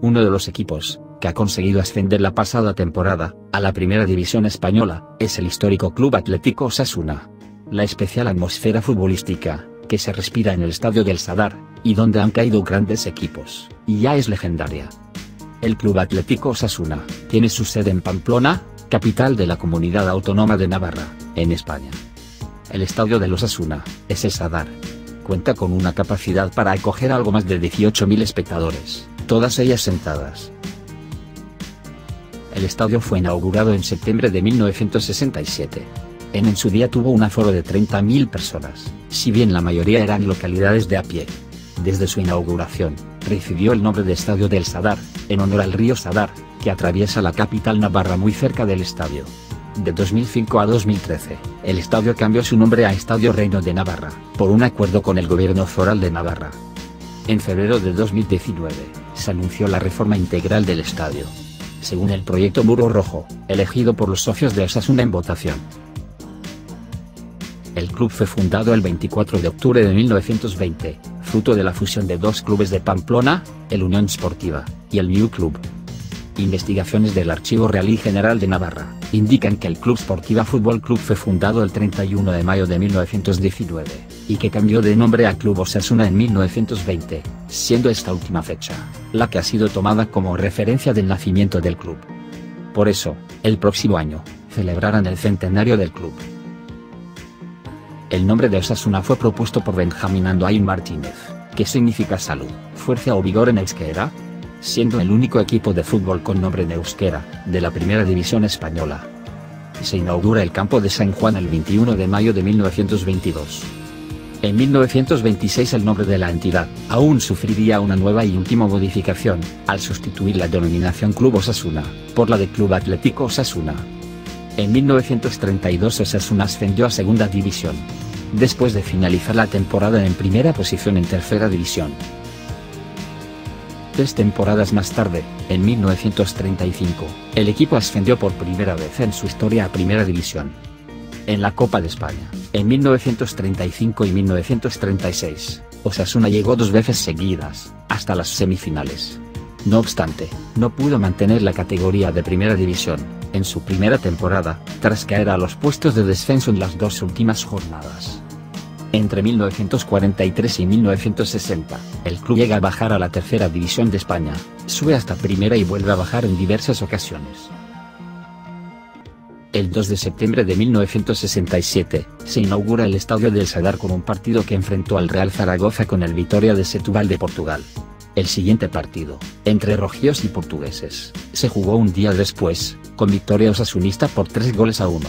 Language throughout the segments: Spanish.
Uno de los equipos que ha conseguido ascender la pasada temporada a la Primera División Española es el histórico Club Atlético Osasuna. La especial atmósfera futbolística que se respira en el Estadio del Sadar, y donde han caído grandes equipos, y ya es legendaria. El Club Atlético Osasuna tiene su sede en Pamplona, capital de la Comunidad Autónoma de Navarra, en España. El estadio del Osasuna es el Sadar. Cuenta con una capacidad para acoger algo más de 18.000 espectadores, todas ellas sentadas. El estadio fue inaugurado en septiembre de 1967. En su día tuvo un aforo de 30.000 personas, si bien la mayoría eran localidades de a pie. Desde su inauguración, recibió el nombre de Estadio del Sadar, en honor al río Sadar, que atraviesa la capital navarra muy cerca del estadio. De 2005 a 2013, el estadio cambió su nombre a Estadio Reino de Navarra, por un acuerdo con el gobierno foral de Navarra. En febrero de 2019, se anunció la reforma integral del estadio, según el proyecto Muro Rojo, elegido por los socios de Osasuna en votación. El club fue fundado el 24 de octubre de 1920, fruto de la fusión de dos clubes de Pamplona, el Unión Sportiva y el New Club. Investigaciones del Archivo Real y General de Navarra indican que el Club Sportiva Fútbol Club fue fundado el 31 de mayo de 1919, y que cambió de nombre a Club Osasuna en 1920, siendo esta última fecha la que ha sido tomada como referencia del nacimiento del club. Por eso, el próximo año, celebrarán el centenario del club. El nombre de Osasuna fue propuesto por Benjamín Andoain Martínez, que significa salud, fuerza o vigor en euskera, siendo el único equipo de fútbol con nombre en euskera de la Primera División Española. Se inaugura el campo de San Juan el 21 de mayo de 1922. En 1926 el nombre de la entidad aún sufriría una nueva y última modificación, al sustituir la denominación Club Osasuna por la de Club Atlético Osasuna. En 1932 Osasuna ascendió a Segunda División, después de finalizar la temporada en primera posición en Tercera División. Tres temporadas más tarde, en 1935, el equipo ascendió por primera vez en su historia a Primera División. En la Copa de España, en 1935 y 1936, Osasuna llegó dos veces seguidas, hasta las semifinales. No obstante, no pudo mantener la categoría de Primera División en su primera temporada, tras caer a los puestos de descenso en las dos últimas jornadas. Entre 1943 y 1960, el club llega a bajar a la Tercera División de España, sube hasta primera y vuelve a bajar en diversas ocasiones. El 2 de septiembre de 1967, se inaugura el Estadio del Sadar con un partido que enfrentó al Real Zaragoza con el Victoria de Setúbal de Portugal. El siguiente partido, entre rojillos y portugueses, se jugó un día después, con victoria osasunista por 3-1.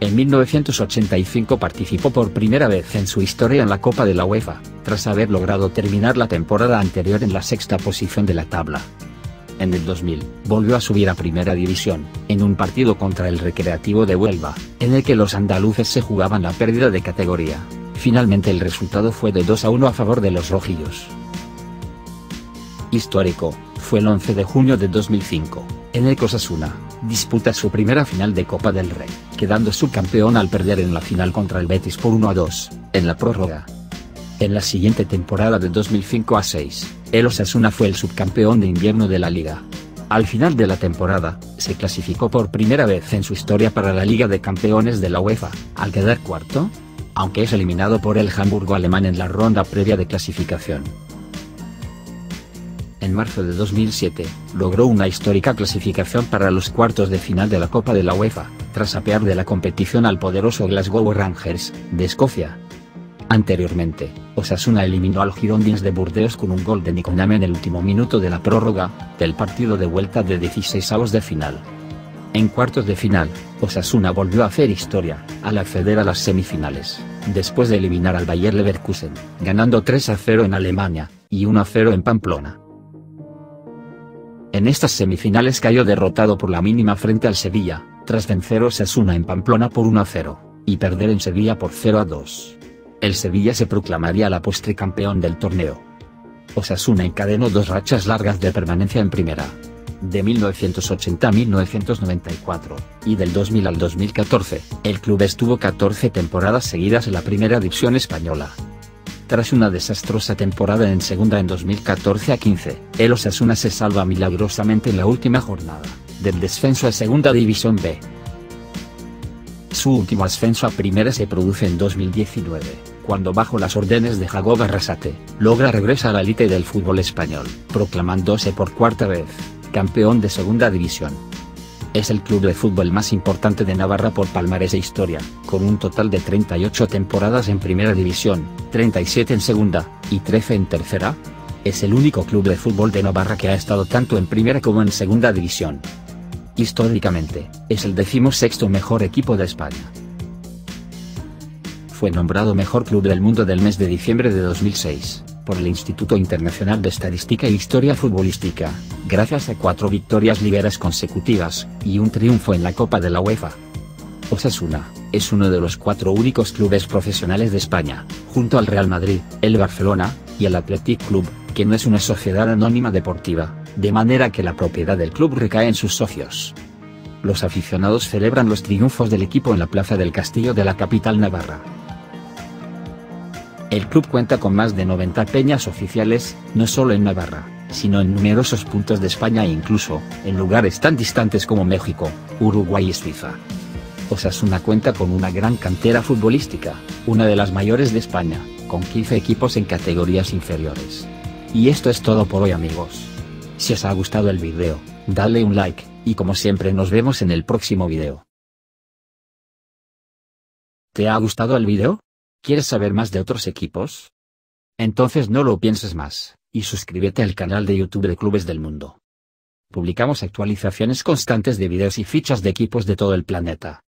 En 1985 participó por primera vez en su historia en la Copa de la UEFA, tras haber logrado terminar la temporada anterior en la sexta posición de la tabla. En el 2000, volvió a subir a Primera División, en un partido contra el Recreativo de Huelva, en el que los andaluces se jugaban la pérdida de categoría. Finalmente el resultado fue de 2-1 a favor de los rojillos. Histórico, fue el 11 de junio de 2005, en el que Osasuna disputa su primera final de Copa del Rey, quedando subcampeón al perder en la final contra el Betis por 1-2, en la prórroga. En la siguiente temporada de 2005-06, el Osasuna fue el subcampeón de invierno de la liga. Al final de la temporada, se clasificó por primera vez en su historia para la Liga de Campeones de la UEFA, al quedar cuarto, aunque es eliminado por el Hamburgo alemán en la ronda previa de clasificación. En marzo de 2007, logró una histórica clasificación para los cuartos de final de la Copa de la UEFA, tras apear de la competición al poderoso Glasgow Rangers, de Escocia. Anteriormente, Osasuna eliminó al Girondins de Burdeos con un gol de N'Kouamé en el último minuto de la prórroga, del partido de vuelta de 16avos de final. En cuartos de final, Osasuna volvió a hacer historia, al acceder a las semifinales, después de eliminar al Bayer Leverkusen, ganando 3-0 en Alemania, y 1-0 en Pamplona. En estas semifinales cayó derrotado por la mínima frente al Sevilla, tras vencer Osasuna en Pamplona por 1-0, y perder en Sevilla por 0-2. El Sevilla se proclamaría la postre campeón del torneo. Osasuna encadenó dos rachas largas de permanencia en primera. de 1980 a 1994, y del 2000 al 2014, el club estuvo 14 temporadas seguidas en la Primera División Española. Tras una desastrosa temporada en Segunda en 2014-15, el Osasuna se salva milagrosamente en la última jornada, del descenso a Segunda División B. Su último ascenso a Primera se produce en 2019, cuando bajo las órdenes de Jagoba Arrasate, logra regresar a la élite del fútbol español, proclamándose por cuarta vez, campeón de Segunda División. Es el club de fútbol más importante de Navarra por palmarés e historia, con un total de 38 temporadas en Primera División, 37 en Segunda, y 13 en Tercera. Es el único club de fútbol de Navarra que ha estado tanto en Primera como en Segunda División. Históricamente, es el 16º mejor equipo de España. Fue nombrado Mejor Club del Mundo del mes de diciembre de 2006, por el Instituto Internacional de Estadística e Historia Futbolística, gracias a 4 victorias ligueras consecutivas, y un triunfo en la Copa de la UEFA. Osasuna es uno de los 4 únicos clubes profesionales de España, junto al Real Madrid, el Barcelona, y el Athletic Club, que no es una sociedad anónima deportiva, de manera que la propiedad del club recae en sus socios. Los aficionados celebran los triunfos del equipo en la Plaza del Castillo de la capital navarra. El club cuenta con más de 90 peñas oficiales, no solo en Navarra, sino en numerosos puntos de España e incluso, en lugares tan distantes como México, Uruguay y Suiza. Osasuna cuenta con una gran cantera futbolística, una de las mayores de España, con 15 equipos en categorías inferiores. Y esto es todo por hoy, amigos. Si os ha gustado el video, dale un like, y como siempre nos vemos en el próximo video. ¿Te ha gustado el video? ¿Quieres saber más de otros equipos? Entonces no lo pienses más, y suscríbete al canal de YouTube de Clubes del Mundo. Publicamos actualizaciones constantes de videos y fichas de equipos de todo el planeta.